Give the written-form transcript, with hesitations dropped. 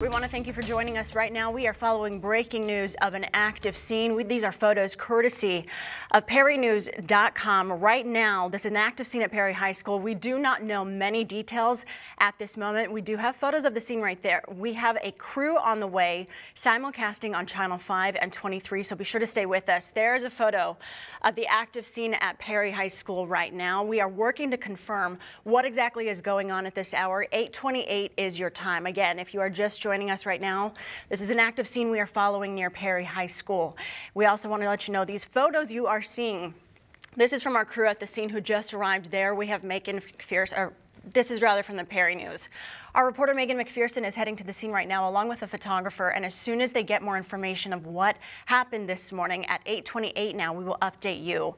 We want to thank you for joining us right now. We are following breaking news of an active scene. These are photos courtesy of PerryNews.com. Right now, this is an active scene at Perry High School. We do not know many details at this moment. We do have photos of the scene right there. We have a crew on the way, simulcasting on Channel 5 and 23, so be sure to stay with us. There is a photo of the active scene at Perry High School right now. We are working to confirm what exactly is going on at this hour. 8:28 is your time. Again, if you are just joining us right now, this is an active scene we are following near Perry High School. We also want to let you know these photos you are seeing. This is from our crew at the scene who just arrived there. We have Megan McPherson, or this is rather from the Perry News. Our reporter Megan McPherson is heading to the scene right now along with a photographer, and as soon as they get more information of what happened this morning at 8:28 now, we will update you.